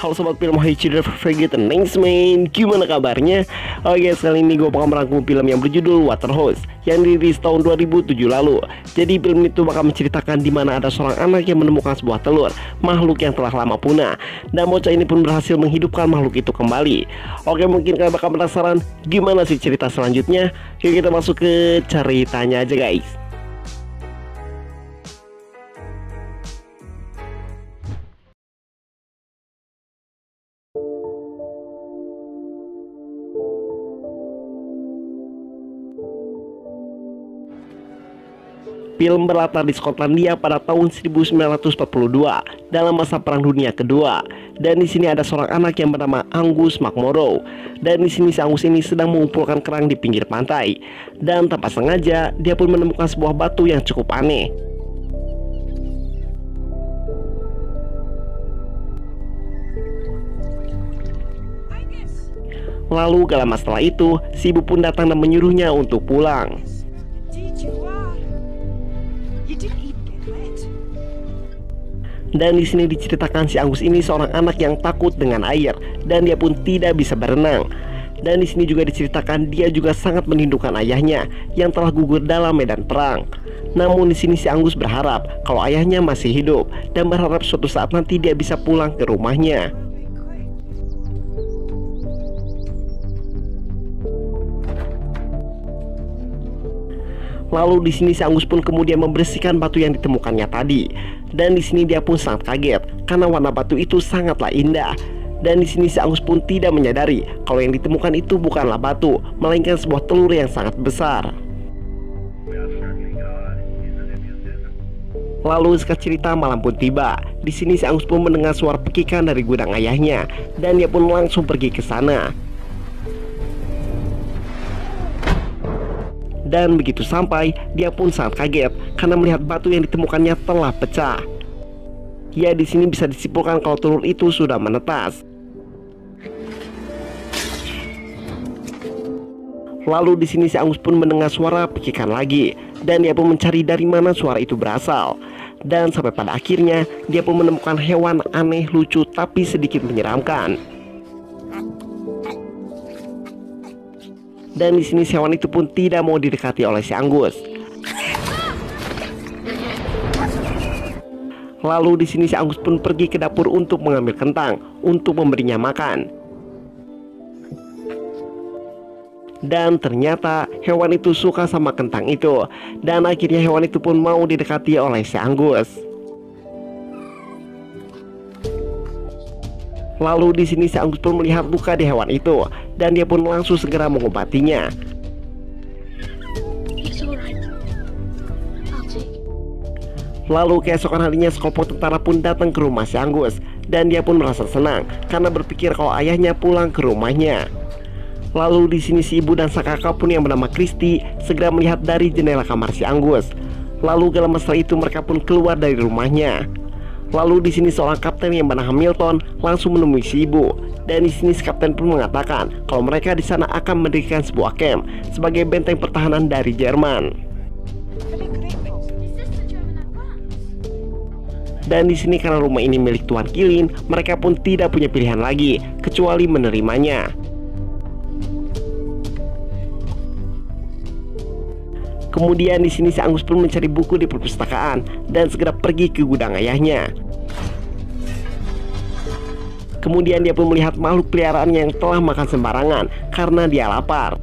Halo sobat film Hijrah Vegeta, thanks main. Gimana kabarnya? Oke, sekali ini gue bakal merangkum film yang berjudul Waterhouse yang dirilis tahun 2007 lalu. Jadi film itu bakal menceritakan di mana ada seorang anak yang menemukan sebuah telur makhluk yang telah lama punah, dan bocah ini pun berhasil menghidupkan makhluk itu kembali. Oke, mungkin kalian bakal penasaran gimana sih cerita selanjutnya? Yuk kita masuk ke ceritanya aja guys. Film berlatar di Skotlandia pada tahun 1942 dalam masa Perang Dunia Kedua, dan di sini ada seorang anak yang bernama Angus McMorrow, dan di sini si Angus ini sedang mengumpulkan kerang di pinggir pantai, dan tanpa sengaja dia pun menemukan sebuah batu yang cukup aneh. Lalu gak lama setelah itu si ibu pun datang dan menyuruhnya untuk pulang. Dan di sini diceritakan si Angus ini seorang anak yang takut dengan air, dan dia pun tidak bisa berenang. Dan di sini juga diceritakan dia juga sangat merindukan ayahnya yang telah gugur dalam medan perang. Namun di sini si Angus berharap kalau ayahnya masih hidup dan berharap suatu saat nanti dia bisa pulang ke rumahnya. Lalu di sini si Angus pun kemudian membersihkan batu yang ditemukannya tadi. Dan di sini dia pun sangat kaget karena warna batu itu sangatlah indah. Dan di sini si Angus pun tidak menyadari kalau yang ditemukan itu bukanlah batu, melainkan sebuah telur yang sangat besar. Lalu singkat cerita malam pun tiba. Di sini si Angus pun mendengar suara pekikan dari gudang ayahnya, dan dia pun langsung pergi ke sana. Dan begitu sampai, dia pun sangat kaget karena melihat batu yang ditemukannya telah pecah. Ya, di sini bisa disimpulkan kalau telur itu sudah menetas. Lalu di sini si Angus pun mendengar suara pekikan lagi, dan dia pun mencari dari mana suara itu berasal. Dan sampai pada akhirnya, dia pun menemukan hewan aneh, lucu, tapi sedikit menyeramkan. Dan di sini hewan itu pun tidak mau didekati oleh si Angus. Lalu di sini si Angus pun pergi ke dapur untuk mengambil kentang untuk memberinya makan. Dan ternyata hewan itu suka sama kentang itu, dan akhirnya hewan itu pun mau didekati oleh si Angus. Lalu di sini si Angus pun melihat luka di hewan itu, dan dia pun langsung segera mengobatinya. Lalu keesokan harinya sekelompok tentara pun datang ke rumah si Angus, dan dia pun merasa senang karena berpikir kalau ayahnya pulang ke rumahnya. Lalu di sini si ibu dan sang kakak pun yang bernama Christy segera melihat dari jendela kamar si Angus. Lalu gak lama setelah itu mereka pun keluar dari rumahnya. Lalu di sini seorang kapten yang bernama Hamilton langsung menemui si ibu, dan di sini si kapten pun mengatakan kalau mereka di sana akan mendirikan sebuah camp sebagai benteng pertahanan dari Jerman. Dan di sini karena rumah ini milik Tuan Kilin, mereka pun tidak punya pilihan lagi kecuali menerimanya. Kemudian di sini si Angus pun mencari buku di perpustakaan dan segera pergi ke gudang ayahnya. Kemudian dia pun melihat makhluk peliharaan yang telah makan sembarangan karena dia lapar.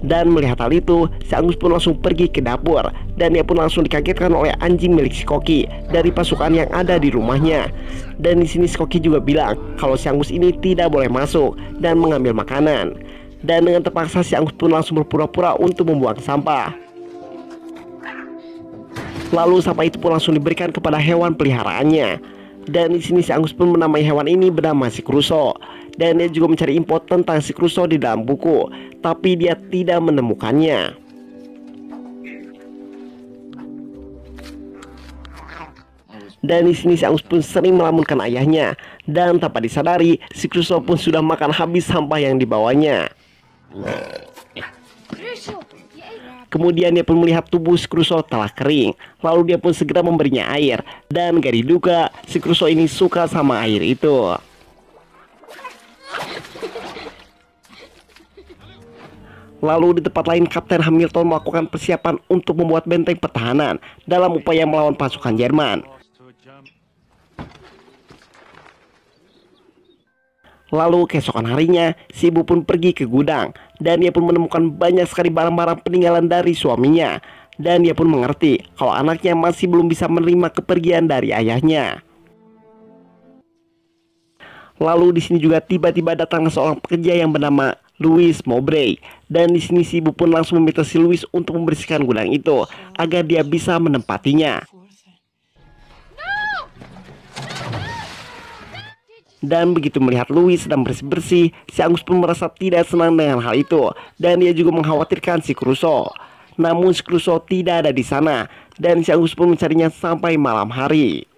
Dan melihat hal itu, si Angus pun langsung pergi ke dapur, dan dia pun langsung dikagetkan oleh anjing milik si Koki dari pasukan yang ada di rumahnya. Dan di sini si Koki juga bilang kalau si Angus ini tidak boleh masuk dan mengambil makanan. Dan dengan terpaksa si Angus pun langsung berpura-pura untuk membuang sampah. Lalu sampah itu pun langsung diberikan kepada hewan peliharaannya. Dan di sini si Angus pun menamai hewan ini bernama si Crusoe. Dan dia juga mencari info tentang si Crusoe di dalam buku, tapi dia tidak menemukannya. Dan di sini si Angus pun sering melamunkan ayahnya, dan tanpa disadari si Crusoe pun sudah makan habis sampah yang dibawanya. Kemudian dia pun melihat tubuh si Crusoe telah kering. Lalu dia pun segera memberinya air. Dan gak diduga si Crusoe ini suka sama air itu. Lalu di tempat lain Kapten Hamilton melakukan persiapan untuk membuat benteng pertahanan dalam upaya melawan pasukan Jerman. Lalu keesokan harinya si ibu pun pergi ke gudang dan dia pun menemukan banyak sekali barang-barang peninggalan dari suaminya. Dan dia pun mengerti kalau anaknya masih belum bisa menerima kepergian dari ayahnya. Lalu di sini juga tiba-tiba datang seorang pekerja yang bernama Louis Mowbray, dan di sini si ibu pun langsung meminta si Louis untuk membersihkan gudang itu agar dia bisa menempatinya. Dan begitu melihat Louis sedang bersih-bersih, si Angus pun merasa tidak senang dengan hal itu, dan dia juga mengkhawatirkan si Crusoe. Namun si Crusoe tidak ada di sana, dan si Angus pun mencarinya sampai malam hari.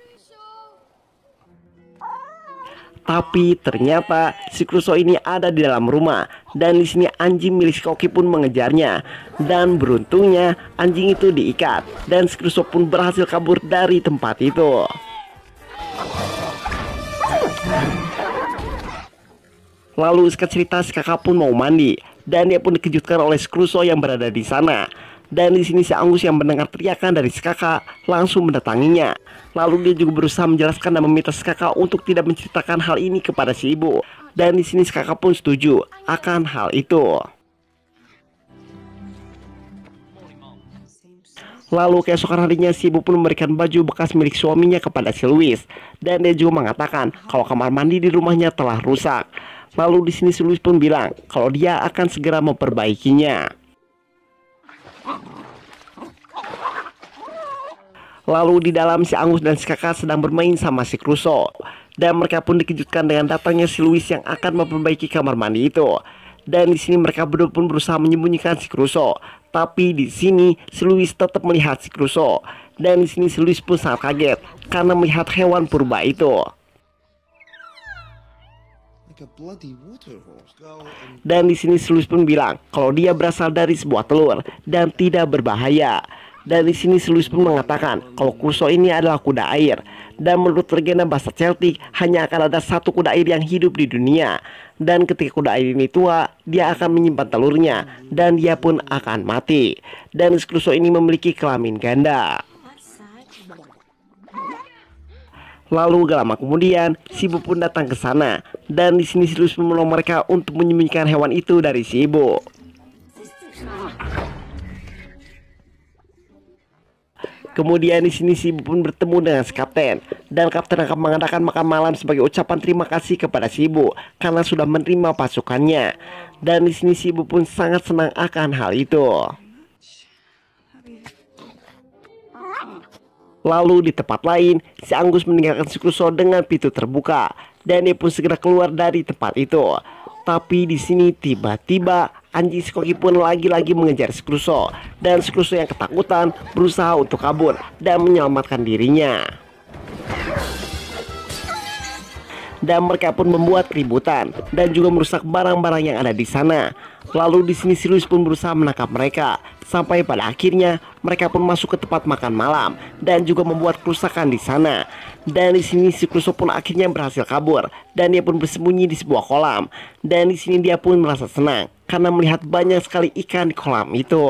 Tapi ternyata si Crusoe ini ada di dalam rumah, dan di sini anjing milik si koki pun mengejarnya. Dan beruntungnya anjing itu diikat, dan si Crusoe pun berhasil kabur dari tempat itu. Lalu singkat cerita si kakak pun mau mandi, dan dia pun dikejutkan oleh si Crusoe yang berada di sana. Dan di sini si Angus yang mendengar teriakan dari si kakak langsung mendatanginya. Lalu dia juga berusaha menjelaskan dan meminta si kakak untuk tidak menceritakan hal ini kepada si ibu. Dan di sini si kakak pun setuju akan hal itu. Lalu keesokan harinya si ibu pun memberikan baju bekas milik suaminya kepada si Louis. Dan dia juga mengatakan kalau kamar mandi di rumahnya telah rusak. Lalu di sini si Louis pun bilang kalau dia akan segera memperbaikinya. Lalu di dalam si Angus dan si kakak sedang bermain sama si Crusoe. Dan mereka pun dikejutkan dengan datangnya si Louis yang akan memperbaiki kamar mandi itu. Dan di sini mereka berdua pun berusaha menyembunyikan si Crusoe. Tapi di sini si Louis tetap melihat si Crusoe. Dan di sini si Louis pun sangat kaget karena melihat hewan purba itu. Dan di sini si Louis pun bilang kalau dia berasal dari sebuah telur dan tidak berbahaya. Dan di sini si Louis pun mengatakan kalau Crusoe ini adalah kuda air. Dan menurut legenda bahasa Celtic hanya akan ada satu kuda air yang hidup di dunia. Dan ketika kuda air ini tua, dia akan menyimpan telurnya dan dia pun akan mati. Dan si Crusoe ini memiliki kelamin ganda. Lalu gak lama kemudian si ibu pun datang ke sana. Dan di sini si Louis pun menolong mereka untuk menyembunyikan hewan itu dari si ibu. Kemudian di sini si ibu pun bertemu dengan si kapten, dan kapten akan mengadakan makan malam sebagai ucapan terima kasih kepada si ibu karena sudah menerima pasukannya. Dan di sini si ibu pun sangat senang akan hal itu. Lalu di tempat lain si Angus meninggalkan si Crusoe dengan pintu terbuka, dan dia pun segera keluar dari tempat itu. Tapi di sini tiba-tiba anjing si koki pun lagi-lagi mengejar si Crusoe, dan si Crusoe yang ketakutan berusaha untuk kabur dan menyelamatkan dirinya. Dan mereka pun membuat keributan dan juga merusak barang-barang yang ada di sana. Lalu di sini si Louis pun berusaha menangkap mereka, sampai pada akhirnya mereka pun masuk ke tempat makan malam dan juga membuat kerusakan di sana. Dan di sini si Crusoe pun akhirnya berhasil kabur dan dia pun bersembunyi di sebuah kolam. Dan di sini dia pun merasa senang karena melihat banyak sekali ikan di kolam itu.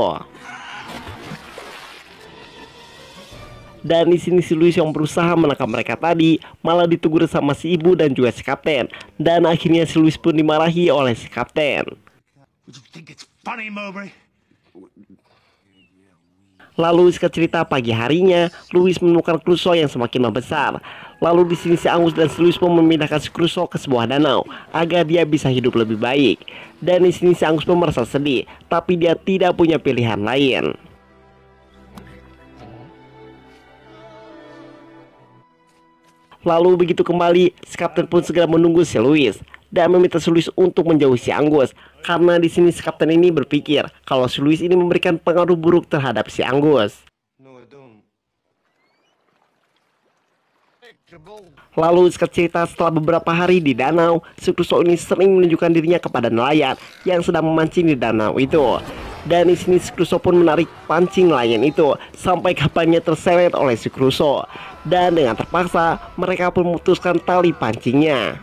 Dan di sini si Louis yang berusaha menangkap mereka tadi malah ditegur sama si ibu dan juga si kapten. Dan akhirnya si Louis pun dimarahi oleh si kapten. Lalu singkat cerita pagi harinya Louis menemukan Crusoe yang semakin membesar. Lalu di sini si Angus dan si Louis pun memindahkan si Crusoe ke sebuah danau agar dia bisa hidup lebih baik. Dan di sini si Angus pun merasa sedih, tapi dia tidak punya pilihan lain. Lalu begitu kembali, si kapten pun segera menunggu si Louis dan meminta si Louis untuk menjauhi si Angus karena di sini si kapten ini berpikir kalau si Louis ini memberikan pengaruh buruk terhadap si Angus. Lalu singkat cerita setelah beberapa hari di danau, si Crusoe ini sering menunjukkan dirinya kepada nelayan yang sedang memancing di danau itu. Dan di sini si Crusoe pun menarik pancing nelayan itu sampai kapalnya terseret oleh si Crusoe. Dan dengan terpaksa mereka pun memutuskan tali pancingnya.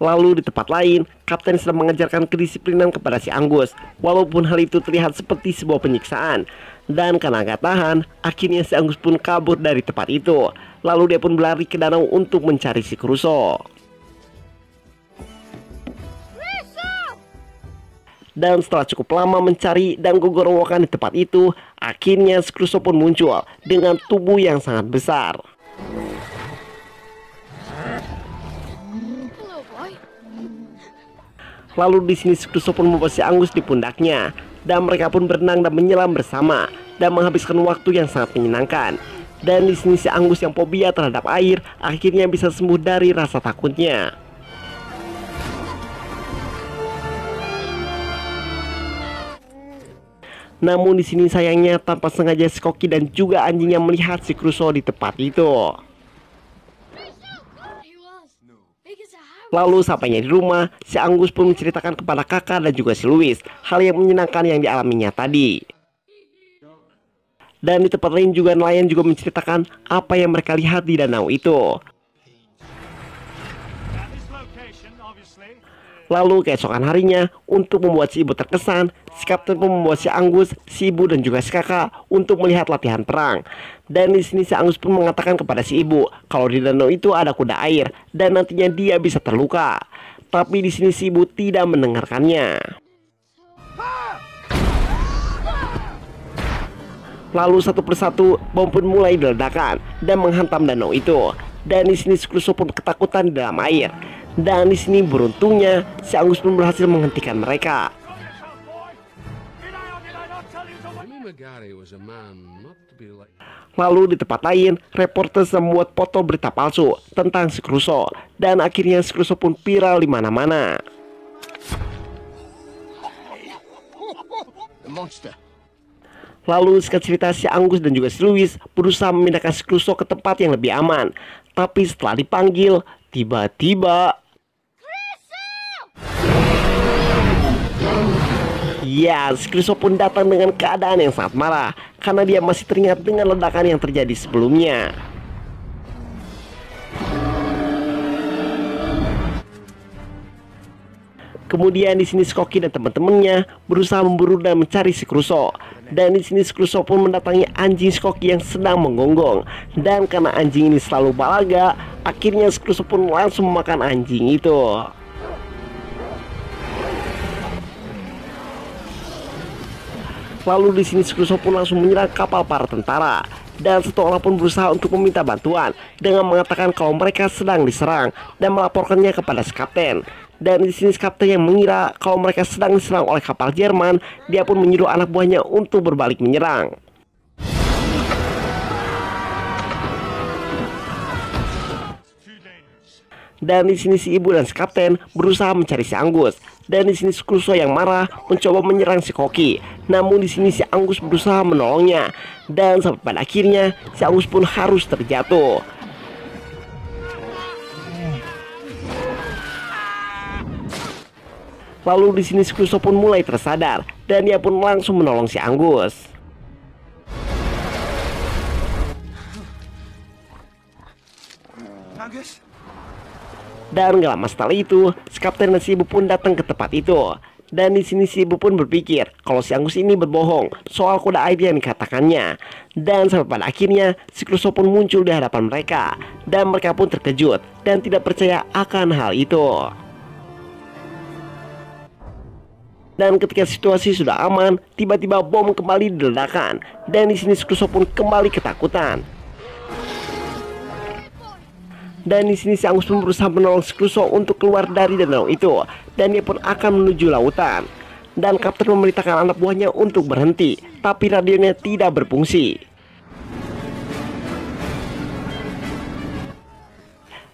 Lalu di tempat lain, kapten sedang mengejarkan kedisiplinan kepada si Angus, walaupun hal itu terlihat seperti sebuah penyiksaan. Dan karena gak tahan, akhirnya si Angus pun kabur dari tempat itu. Lalu dia pun berlari ke danau untuk mencari si Crusoe. Dan setelah cukup lama mencari dan gogorowokan di tempat itu, akhirnya si Crusoe pun muncul dengan tubuh yang sangat besar. Lalu di sini si Crusoe pun membawa si Angus di pundaknya, dan mereka pun berenang dan menyelam bersama dan menghabiskan waktu yang sangat menyenangkan. Dan di sini si Angus yang fobia terhadap air akhirnya bisa sembuh dari rasa takutnya. Namun di sini sayangnya tanpa sengaja si koki dan juga anjingnya melihat si Crusoe di tempat itu. Lalu sampainya di rumah, si Angus pun menceritakan kepada kakak dan juga si Louis hal yang menyenangkan yang dialaminya tadi. Dan di tempat lain juga nelayan juga menceritakan apa yang mereka lihat di danau itu. Lalu keesokan harinya, untuk membuat si ibu terkesan, si kapten pun membuat si Angus, si ibu dan juga si kakak untuk melihat latihan perang. Dan di sini si Angus pun mengatakan kepada si ibu kalau di danau itu ada kuda air dan nantinya dia bisa terluka. Tapi di sini si ibu tidak mendengarkannya. Lalu satu persatu bom pun mulai diledakkan dan menghantam danau itu. Dan di sini si Crusoe pun ketakutan di dalam air. Dan di sini beruntungnya si Angus pun berhasil menghentikan mereka. Lalu di tempat lain, reporter membuat foto berita palsu tentang si Crusoe, dan akhirnya si Crusoe pun viral di mana-mana. Lalu singkat cerita si Angus dan juga si Louis berusaha memindahkan si Crusoe ke tempat yang lebih aman. Tapi setelah dipanggil, tiba-tiba si Crusoe pun datang dengan keadaan yang sangat marah karena dia masih teringat dengan ledakan yang terjadi sebelumnya. Kemudian di sini si koki dan teman-temannya berusaha memburu dan mencari si Crusoe. Dan di sini si Crusoe pun mendatangi anjing si koki yang sedang menggonggong. Dan karena anjing ini selalu balaga, akhirnya si Crusoe pun langsung memakan anjing itu. Lalu di sini si Crusoe pun langsung menyerang kapal para tentara. Dan satu orang pun berusaha untuk meminta bantuan dengan mengatakan kalau mereka sedang diserang dan melaporkannya kepada si kapten. Dan di sini si kapten yang mengira kalau mereka sedang diserang oleh kapal Jerman, dia pun menyuruh anak buahnya untuk berbalik menyerang. Dan di sini si ibu dan si kapten berusaha mencari si Angus. Dan di sini si Crusoe yang marah mencoba menyerang si koki. Namun di sini si Angus berusaha menolongnya. Dan sampai pada akhirnya si Angus pun harus terjatuh. Lalu di sini si Crusoe pun mulai tersadar. Dan dia pun langsung menolong si Angus. Angus? Dan gak lama setelah itu, si kapten dan si ibu pun datang ke tempat itu. Dan di sini si ibu pun berpikir kalau si Angus ini berbohong soal kuda air yang dikatakannya. Dan sampai pada akhirnya, si Crusoe pun muncul di hadapan mereka. Dan mereka pun terkejut dan tidak percaya akan hal itu. Dan ketika situasi sudah aman, tiba-tiba bom kembali diledakkan. Dan di sini si Crusoe pun kembali ketakutan. Dan di sini si Angus pun berusaha menolong si Crusoe untuk keluar dari danau itu. Dan dia pun akan menuju lautan. Dan kapten memerintahkan anak buahnya untuk berhenti, tapi radionya tidak berfungsi.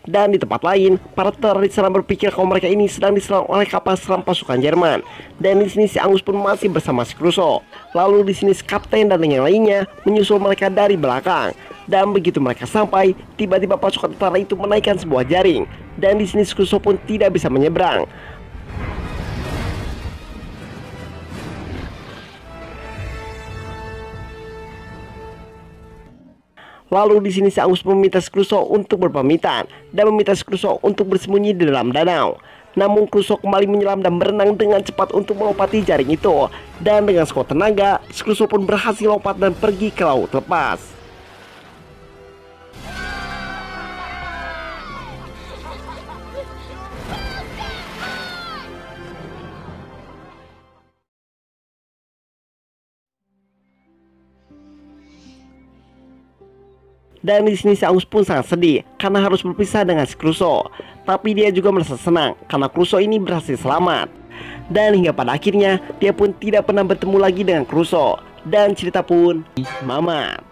Dan di tempat lain, para tentara diserang berpikir kalau mereka ini sedang diserang oleh kapal selam pasukan Jerman. Dan di sini si Angus pun masih bersama si Crusoe. Lalu di sini si kapten dan yang lainnya menyusul mereka dari belakang. Dan begitu mereka sampai, tiba-tiba pasukan tentara itu menaikkan sebuah jaring. Dan di sini si Crusoe pun tidak bisa menyeberang. Lalu di sini si Angus meminta si Crusoe untuk berpamitan dan meminta si Crusoe untuk bersembunyi di dalam danau. Namun Crusoe kembali menyelam dan berenang dengan cepat untuk melompati jaring itu. Dan dengan sekuat tenaga, si Crusoe pun berhasil lompat dan pergi ke laut lepas. Dan di sini si Angus pun sangat sedih karena harus berpisah dengan si Crusoe. Tapi dia juga merasa senang karena Crusoe ini berhasil selamat. Dan hingga pada akhirnya dia pun tidak pernah bertemu lagi dengan Crusoe. Dan cerita pun tamat.